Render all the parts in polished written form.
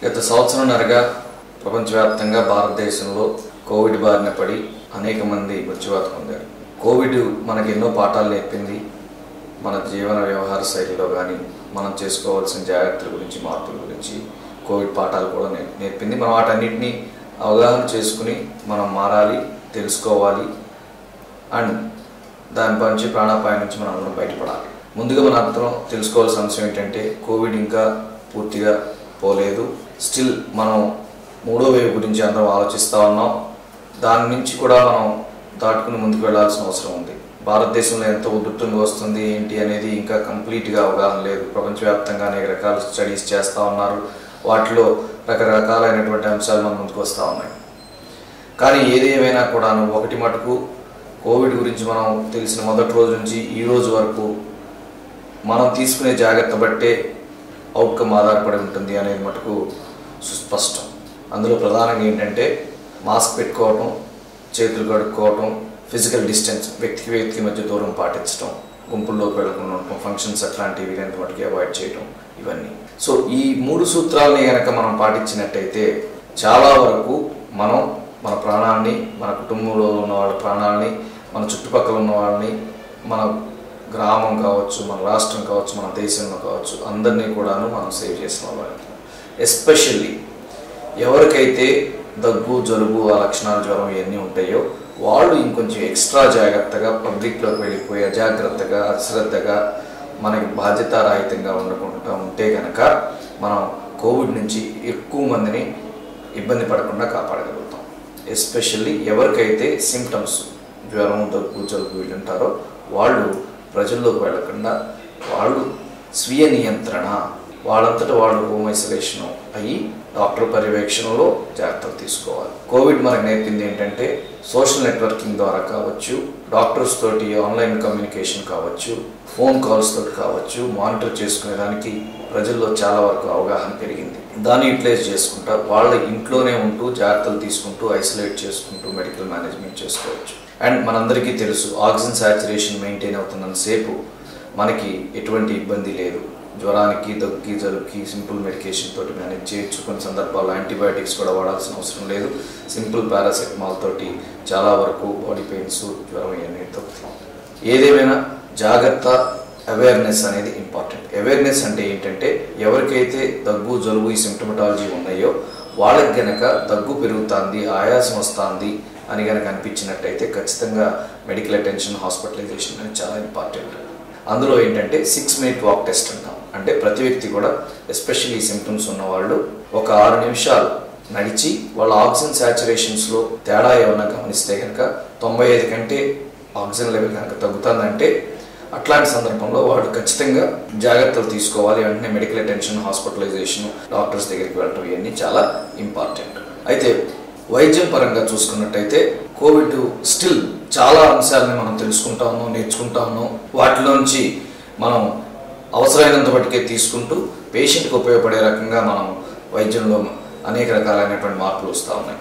గత సంవత్సరంన్నర ప్రపంచవ్యాప్తంగా భారతదేశంలో కోవిడ్ బారిన పడి అనేక మంది మృత్యువాత పొందారు. కోవిడ్ మనకు ఎన్నో పాఠాలు నేర్పింది. మన జీవన వ్యవహార శైలిలో కానీ మనం చేసుకోవాల్సిన జాగ్రత్తల గురించి, మార్పుల గురించి కోవిడ్ పాఠాలు కూడా నేర్పింది. మనం వాటన్నిటిని అవగాహన చేసుకుని మనం మారాలి, తెలుసుకోవాలి అండ్ దాని నుంచి ప్రాణాపాయం నుంచి మనం అందరం బయటపడాలి. ముందుగా మనం అందరం తెలుసుకోవాల్సిన అంశం ఏంటంటే కోవిడ్ ఇంకా పూర్తిగా పోలేదు. స్టిల్ మనం మూడో వేవ్ గురించి అందరం ఆలోచిస్తూ ఉన్నాం. దాని నుంచి కూడా మనం దాటుకుని ముందుకు వెళ్లాల్సిన అవసరం ఉంది. భారతదేశంలో ఎంత ఉధృతంగా వస్తుంది ఏంటి అనేది ఇంకా కంప్లీట్గా అవగాహన లేదు. ప్రపంచవ్యాప్తంగా అనేక రకాల స్టడీస్ చేస్తూ ఉన్నారు. వాటిలో రకరకాలైనటువంటి అంశాలు మనం ముందుకు వస్తూ ఉన్నాయి. కానీ ఏదేమైనా కూడాను ఒకటి మటుకు కోవిడ్ గురించి మనం తెలిసిన మొదటి రోజు నుంచి ఈ రోజు వరకు మనం తీసుకునే జాగ్రత్త బట్టే అవుట్కమ్ ఆధారపడి ఉంటుంది అనేది మటుకు సుస్పష్టం. అందులో ప్రధానంగా ఏంటంటే మాస్క్ పెట్టుకోవటం, చేతులు కడుక్కోవటం, ఫిజికల్ డిస్టెన్స్, వ్యక్తికి వ్యక్తి మధ్య దూరం పాటించడం, గుంపుల్లోకి వెళ్లకుండా ఉండటం, ఫంక్షన్స్ అట్లాంటివి ఎంత మటుకు అవాయిడ్ చేయటం, ఇవన్నీ. సో ఈ మూడు సూత్రాలని కనుక మనం పాటించినట్టయితే చాలా వరకు మనం మన ప్రాణాలని, మన కుటుంబంలో ఉన్న వాళ్ళ ప్రాణాలని, మన చుట్టుపక్కల ఉన్న వాళ్ళని, మన గ్రామం కావచ్చు, మన రాష్ట్రం కావచ్చు, మన దేశంలో కావచ్చు, అందరినీ కూడాను మనం సేవ్ చేసిన వాళ్ళు. ఎస్పెషల్లీ ఎవరికైతే దగ్గు, జలుబు, ఆ లక్షణాలు, జ్వరం ఇవన్నీ ఉంటాయో వాళ్ళు ఇంకొంచెం ఎక్స్ట్రా జాగ్రత్తగా పబ్లిక్లోకి వెళ్ళిపోయి అజాగ్రత్తగా, అశ్రద్ధగా, మనకి బాధ్యతారాహితంగా ఉండకుండా ఉంటే కనుక మనం కోవిడ్ నుంచి ఎక్కువ మందిని ఇబ్బంది పడకుండా కాపాడగలుగుతాం. ఎస్పెషల్లీ ఎవరికైతే సిమ్టమ్స్, జ్వరం, దగ్గు, జలుబు వీళ్ళు ఉంటారో వాళ్ళు ప్రజల్లోకి వెళ్ళకుండా వాళ్ళు స్వీయ నియంత్రణ, వాళ్ళంతటా వాళ్ళు హోమ్ ఐసోలేషన్ అయ్యి డాక్టర్ పర్యవేక్షణలో జాగ్రత్తలు తీసుకోవాలి. కోవిడ్ మనకు నేర్పింది ఏంటంటే సోషల్ నెట్వర్కింగ్ ద్వారా కావచ్చు, డాక్టర్స్ తోటి ఆన్లైన్ కమ్యూనికేషన్ కావచ్చు, ఫోన్ కాల్స్ తోటి కావచ్చు, మానిటర్ చేసుకునేదానికి ప్రజల్లో చాలా వరకు అవగాహన పెరిగింది. దాన్ని యూటిలైజ్ చేసుకుంటా వాళ్ళ ఇంట్లోనే ఉంటూ జాగ్రత్తలు తీసుకుంటూ ఐసోలేట్ చేసుకుంటూ మెడికల్ మేనేజ్మెంట్ చేసుకోవచ్చు. అండ్ మనందరికీ తెలుసు ఆక్సిజన్ సాచురేషన్ మెయింటైన్ అవుతున్నంతసేపు మనకి ఎటువంటి ఇబ్బంది లేదు. జ్వరానికి, దగ్గుకి, జలుబుకి సింపుల్ మెడికేషన్ తోటి మేనేజ్ చేయొచ్చు. కొన్ని సందర్భాల్లో యాంటీబయాటిక్స్ కూడా వాడాల్సిన అవసరం లేదు. సింపుల్ పారాసెటమాల్ తోటి చాలా వరకు బాడీ పెయిన్స్, జ్వరం ఇవన్నీ తగ్గుతుంది. ఏదేమైనా జాగ్రత్త, అవేర్నెస్ అనేది ఇంపార్టెంట్. అవేర్నెస్ అంటే ఏంటంటే ఎవరికైతే దగ్గు, జలుబు ఈ సింప్టమటాలజీ ఉన్నాయో వాళ్ళకి గనక దగ్గు పెరుగుతుంది, ఆయాసం వస్తుంది అని కనుక అనిపించినట్టయితే ఖచ్చితంగా మెడికల్ అటెన్షన్, హాస్పిటలైజేషన్ అనేది చాలా ఇంపార్టెంట్. అందులో ఏంటంటే 6-minute walk టెస్ట్ అంటాం. అంటే ప్రతి వ్యక్తి కూడా ఎస్పెషల్లీ సిమ్టమ్స్ ఉన్నవాళ్ళు ఒక 6 నిమిషాలు నడిచి వాళ్ళ ఆక్సిజన్ సాచురేషన్స్లో తేడా ఏమన్నా గమనిస్తే కనుక 95 కంటే ఆక్సిజన్ లెవెల్ కనుక తగ్గుతుందంటే అట్లాంటి సందర్భంలో వాళ్ళు ఖచ్చితంగా జాగ్రత్తలు తీసుకోవాలి. వెంటనే మెడికల్ అటెన్షన్, హాస్పిటలైజేషన్, డాక్టర్స్ దగ్గరికి వెళ్ళడం ఇవన్నీ చాలా ఇంపార్టెంట్. అయితే వైద్యం పరంగా చూసుకున్నట్టయితే కోవిడ్ స్టిల్ చాలా అంశాలని మనం తెలుసుకుంటా ఉన్నాం, నేర్చుకుంటా ఉన్నాం. వాటిలోంచి మనం అవసరమైనంత మటుకే తీసుకుంటూ పేషెంట్కి ఉపయోగపడే రకంగా మనం వైద్యంలో అనేక రకాలైనటువంటి మార్పులు వస్తూ ఉన్నాయి.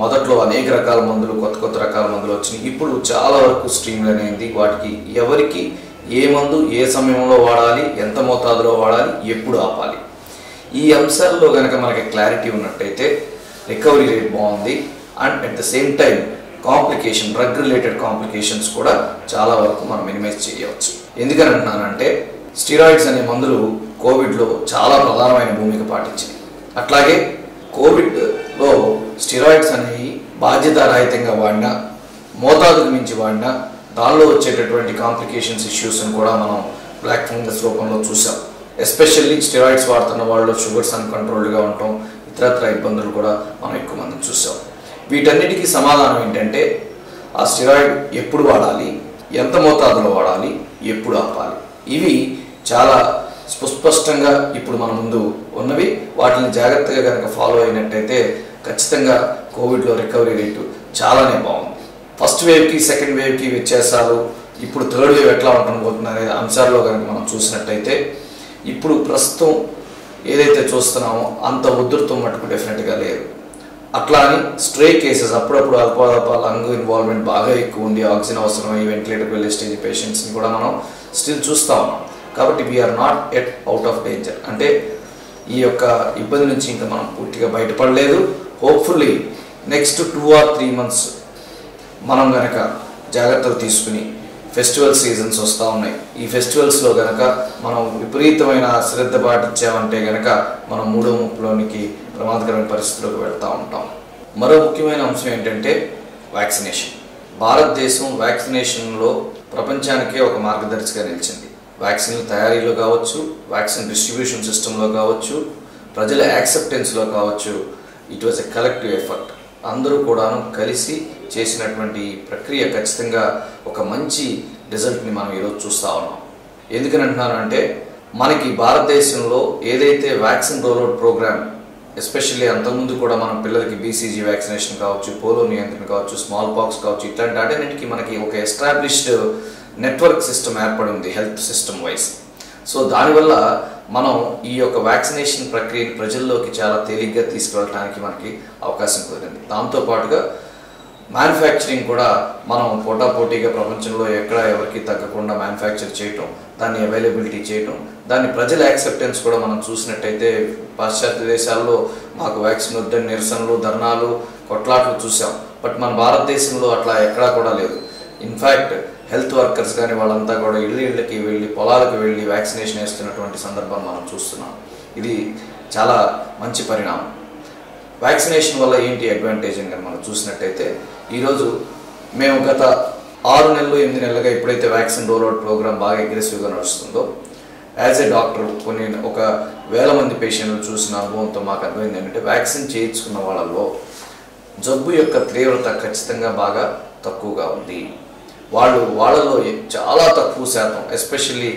మొదట్లో అనేక రకాల మందులు, కొత్త రకాల మందులు వచ్చినాయి. ఇప్పుడు చాలా వరకు స్ట్రీమ్లైన్ అయింది. వాటికి ఎవరికి ఏ మందు ఏ సమయంలో వాడాలి, ఎంత మోతాదులో వాడాలి, ఎప్పుడు ఆపాలి, ఈ అంశాల్లో కనుక మనకి క్లారిటీ ఉన్నట్టయితే రికవరీ రేట్ బాగుంది. And at the same time complication, drug related complications కూడా చాలా వరకు మనం మినిమైజ్ చేయవచ్చు. ఎందుకని అంటున్నానంటే స్టీరాయిడ్స్ అనే మందులు కోవిడ్లో చాలా ప్రధానమైన భూమిక పాటించింది. అట్లాగే కోవిడ్లో స్టీరాయిడ్స్ అనేవి బాధ్యతారాహితంగా వాడినా, మోతాదుకు మించి వాడినా దానిలో వచ్చేటటువంటి కాంప్లికేషన్స్, ఇష్యూస్ని కూడా మనం బ్లాక్ ఫంగస్ రూపంలో చూసాం. ఎస్పెషల్లీ స్టెరాయిడ్స్ వాడుతున్న వాళ్ళు షుగర్స్ అన్కంట్రోల్డ్గా ఉండటం, ఇతరత్ర ఇబ్బందులు కూడా మనం ఎక్కువ మందిని చూసాం. వీటన్నిటికీ సమాధానం ఏంటంటే ఆ స్టెరాయిడ్ ఎప్పుడు వాడాలి, ఎంత మోతాదులో వాడాలి, ఎప్పుడు ఆపాలి, ఇవి చాలా సుస్పష్టంగా ఇప్పుడు మన ముందు ఉన్నవి. వాటిని జాగ్రత్తగా కనుక ఫాలో అయినట్టయితే ఖచ్చితంగా కోవిడ్లో రికవరీ రేటు చాలానే బాగుంది. ఫస్ట్ వేవ్కి, సెకండ్ వేవ్కి వ్యత్యాసాలు, ఇప్పుడు థర్డ్ వేవ్ ఎట్లా ఉండబోతుంది అనే అంశాల్లో కనుక మనం చూసినట్టయితే ఇప్పుడు ప్రస్తుతం ఏదైతే చూస్తున్నామో అంత ఉధృతం మటుకు డెఫినెట్గా లేదు. అట్లా అని స్ట్రే కేసెస్, అప్పుడప్పుడు అల్పాదల్ప లంగ్ ఇన్వాల్వ్మెంట్ బాగా ఎక్కువ ఉండి ఆక్సిజన్ అవసరమై వెంటిలేటర్కి వెళ్ళే స్టేజ్ పేషెంట్స్ని కూడా మనం స్టిల్ చూస్తూ ఉన్నాం. కాబట్టి we are not at out of danger. అంటే ఈ యొక్క ఇబ్బంది నుంచి ఇంకా మనం పూర్తిగా బయటపడలేదు. హోప్ఫుల్లీ నెక్స్ట్ 2 or 3 months మనం గనక జాగ్రత్తలు తీసుకుని ఫెస్టివల్ సీజన్స్ వస్తూ ఉన్నాయి. ఈ ఫెస్టివల్స్లో గనక మనం విపరీతమైన శ్రద్ధ పాటించామంటే గనక మనం 3వ ముప్పులోనికి ప్రమాదకరమైన పరిస్థితులకు వెళ్తూ ఉంటాం. మరో ముఖ్యమైన అంశం ఏంటంటే వ్యాక్సినేషన్. భారతదేశం వ్యాక్సినేషన్లో ప్రపంచానికే ఒక మార్గదర్శిగా నిలిచింది. వ్యాక్సిన్ల తయారీలో కావచ్చు, వ్యాక్సిన్ డిస్ట్రిబ్యూషన్ సిస్టంలో కావచ్చు, ప్రజల యాక్సెప్టెన్స్లో కావచ్చు, it was a collective effort. అందరూ కూడాను కలిసి చేసినటువంటి ప్రక్రియ ఖచ్చితంగా ఒక మంచి రిజల్ట్ని మనం ఈరోజు చూస్తూ ఉన్నాం. ఎందుకని అంటున్నానంటే మనకి భారతదేశంలో ఏదైతే వ్యాక్సిన్ రోల్అవుట్ ప్రోగ్రామ్, ఎస్పెషల్లీ అంతకుముందు కూడా మనం పిల్లలకి BCG వ్యాక్సినేషన్ కావచ్చు, పోలో నియంత్రణ కావచ్చు, స్మాల్ పాక్స్ కావచ్చు, ఇట్లాంటి అన్నిటికీ మనకి ఒక ఎస్టాబ్లిష్డ్ నెట్వర్క్ సిస్టమ్ ఏర్పడి ఉంది హెల్త్ సిస్టమ్ వైజ్. సో దానివల్ల మనం ఈ యొక్క వ్యాక్సినేషన్ ప్రక్రియను ప్రజల్లోకి చాలా తేలిగ్గా తీసుకువెళ్ళడానికి మనకి అవకాశం కుదిరింది. దాంతోపాటుగా మ్యానుఫ్యాక్చరింగ్ కూడా మనం పోటాపోటీగా ప్రపంచంలో ఎక్కడ ఎవరికి తగ్గకుండా మ్యానుఫ్యాక్చర్ చేయటం, దాన్ని అవైలబిలిటీ చేయటం, దాన్ని ప్రజల యాక్సెప్టెన్స్ కూడా మనం చూసినట్టయితే పాశ్చాత్య దేశాల్లో మాకు వ్యాక్సిన్ వద్దని నిరసనలు, ధర్నాలు, కొట్లాట్లు చూసాం. బట్ మన భారతదేశంలో అట్లా ఎక్కడా కూడా లేదు. ఇన్ఫ్యాక్ట్ హెల్త్ వర్కర్స్ కానీ వాళ్ళంతా కూడా ఇళ్ళకి వెళ్ళి, పొలాలకు వెళ్ళి వ్యాక్సినేషన్ వేస్తున్నటువంటి సందర్భం మనం చూస్తున్నాం. ఇది చాలా మంచి పరిణామం. వ్యాక్సినేషన్ వల్ల ఏంటి అడ్వాంటేజ్ అని మనం చూసినట్టయితే ఈరోజు మేము గత 6 నెలలు 8 నెలలుగా ఎప్పుడైతే వ్యాక్సిన్ రోల్అవుట్ ప్రోగ్రామ్ బాగా అగ్రెసివ్గా నడుస్తుందో, యాజ్ ఏ డాక్టర్ కొన్ని 1,000 మంది పేషెంట్లు చూసిన అనుభవంతో మాకు అర్థమైంది ఏంటంటే వ్యాక్సిన్ చేయించుకున్న వాళ్ళలో జబ్బు యొక్క తీవ్రత ఖచ్చితంగా బాగా తక్కువగా ఉంది. వాళ్ళలో చాలా తక్కువ శాతం, ఎస్పెషల్లీ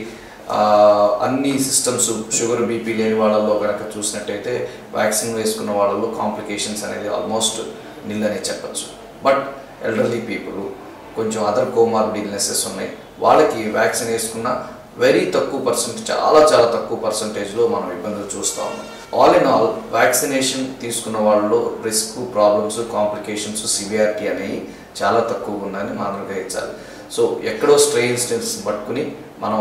అన్ని సిస్టమ్స్ షుగర్, బీపీ లేని వాళ్ళలో కనుక చూసినట్టయితే వ్యాక్సిన్ వేసుకున్న వాళ్ళలో కాంప్లికేషన్స్ అనేది ఆల్మోస్ట్ నిల్ అనే చెప్పచ్చు. బట్ ఎల్డర్లీ పీపుల్, కొంచెం అదర్ కోమార్బిడ్నెసెస్ ఉన్నాయి వాళ్ళకి వ్యాక్సిన్ వేసుకున్న వెరీ తక్కువ పర్సెంట్, చాలా తక్కువ పర్సెంటేజ్లో మనం ఇబ్బందులు చూస్తూ ఉన్నాం. ఆల్ ఇన్ ఆల్ వ్యాక్సినేషన్ తీసుకున్న వాళ్ళలో రిస్క్, ప్రాబ్లమ్స్, కాంప్లికేషన్స్, సివియారిటీ అనేవి చాలా తక్కువగా ఉందని మనం గ్రహించాలి. సో ఎక్కడో స్ట్రెయిన్స్ పట్టుకుని మనం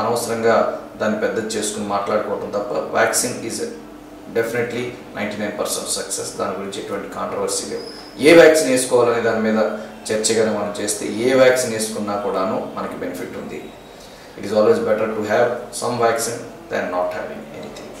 అనవసరంగా దాన్ని పెద్ద చేసుకుని మాట్లాడుకోవటం తప్ప వ్యాక్సిన్ ఈజ్ డెఫినెట్లీ 99% సక్సెస్. దాని గురించి ఎటువంటి కాంట్రవర్సీ లేవు. ఏ వ్యాక్సిన్ వేసుకోవాలనే దాని మీద చర్చగానే మనం చేస్తే ఏ వ్యాక్సిన్ వేసుకున్నా కూడాను మనకి బెనిఫిట్ ఉంది. It is always better to have some vaccine than not having anything.